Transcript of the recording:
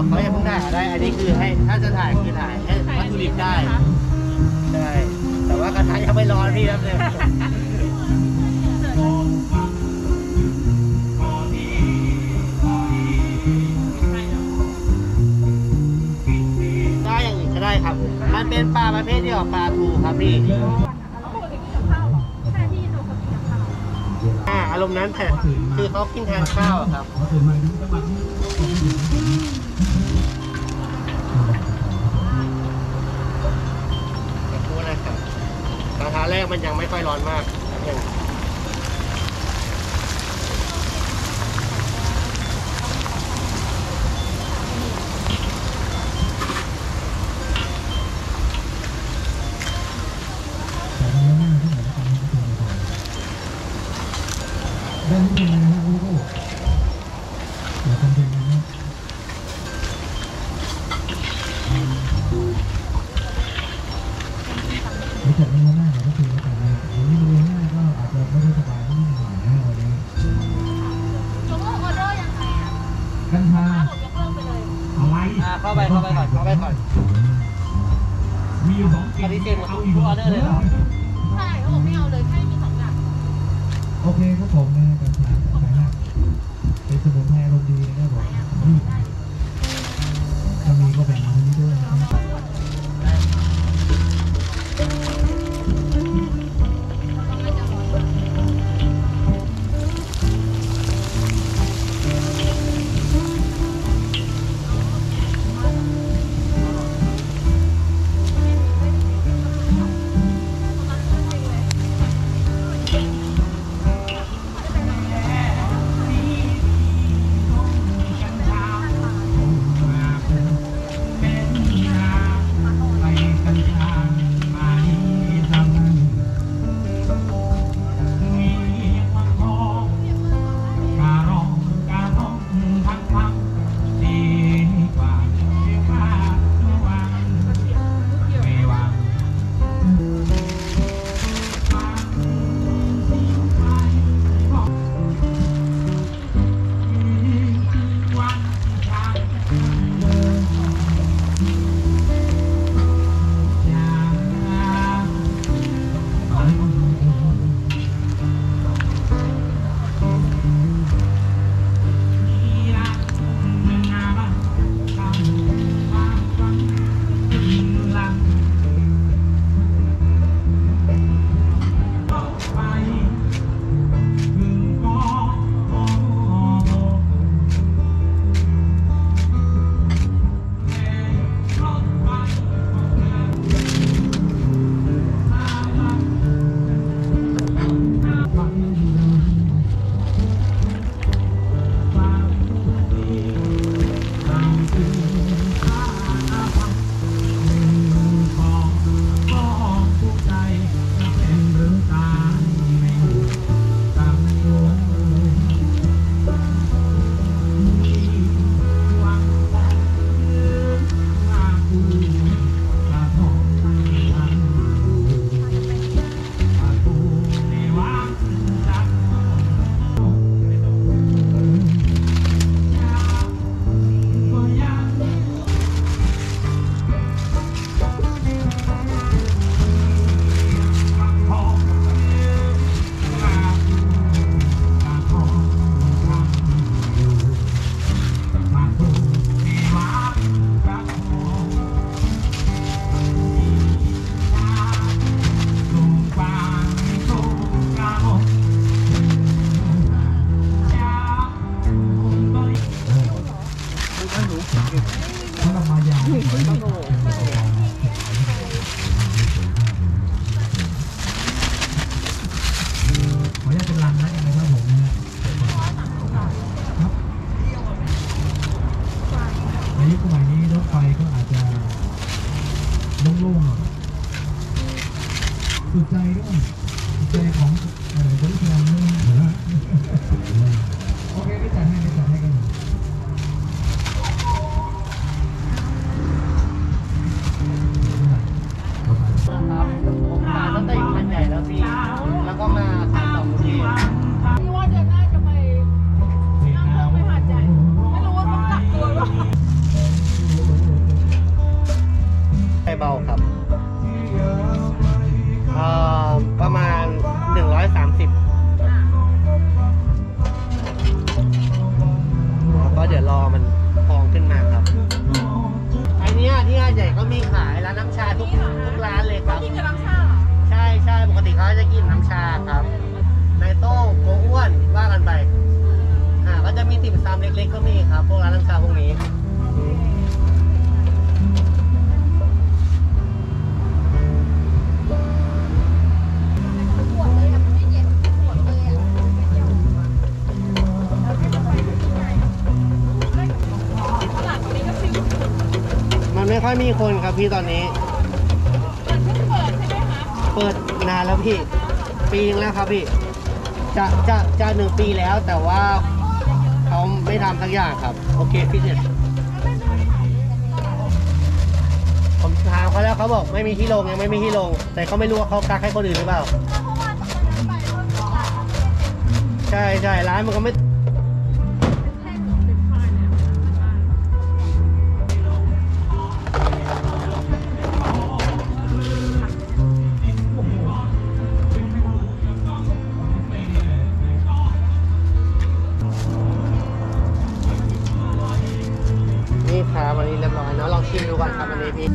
บอกเขาอย่าเพิ่งถ่ายได้อันนี้คือให้ถ้าจะถ่ายคือถ่ายให้วัตถุดิบได้ใช่แต่ว่ากระทะยังไม่ร้อนพี่ครับเลยได้อย่างอื่นก็ได้ครับมันเป็นปลาประเภทที่ออกปลาทูครับพี่อารมณ์นั้นแต่คือเขากินทานข้าวครับกระทะแรกมันยังไม่ค่อยร้อนมากเข้าไปก่อนมีอยู่2กินนี้เต็มเอาอีกออเดอร์เลยเหรอใช่เขาบอกไม่เอาเลยแค่มี2อย่างโอเคครับผมนะกันทานไปนะเป็นสมุนไพรรสดีนะครับผมถ้ามีก็แบ่งให้ด้วยสุดใจด้วยสุดใจของบริการด้วยนะโอเคได้จัดให้กันครับผมมาตั้งแต่อยู่พันใหญ่แล้วพี่แล้วก็มาขายต่อที่พี่ว่าเดือนหน้าจะไปนั่งเครื่องไปหาดใหญ่ไม่รู้ว่าต้องกักตัวหรือเปล่า มันพองขึ้นมาครับอันนี้ที่อาใหญ่ก็มีขายร้านน้ำชาทุกร้านเลยครับกินกับน้ำชาใช่ใช่ปกติเขาจะกินน้ำชาครับในโต้โกอ้วนว่ากันไปก็จะมีติ่มซำเล็กๆก็มีครับพวกร้านน้ำชาพวกนี้ไม่ค่อยมีคนครับพี่ตอนนี้มันเพิ่งเปิดใช่ไหมคะเปิดนานแล้วพี่ปีนึงแล้วครับพี่จะ1 ปีแล้วแต่ว่าเขาไม่ทำสักอย่างครับโอเคพี่เด็ดผมถามเขาแล้วเขาบอกไม่มีที่ลงยังไม่มีที่ลงแต่เขาไม่รู้ว่าเขากักให้คนอื่นหรือเปล่าใช่ใช่ร้านมันก็ไม่วันนี้เรียบร้อยเนาะลองชิมดูก่อนครับวันนี้พี่